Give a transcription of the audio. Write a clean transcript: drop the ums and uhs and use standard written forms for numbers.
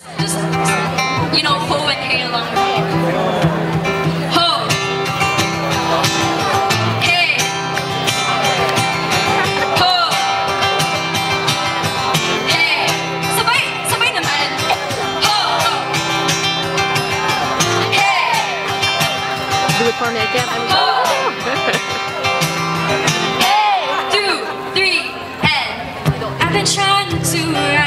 Just, you know, ho and hey along the way. Ho, hey, ho, hey. Sabay naman. Ho, hey. Do it for me again. I'm ho. Hey, 2, 3, and I've been trying to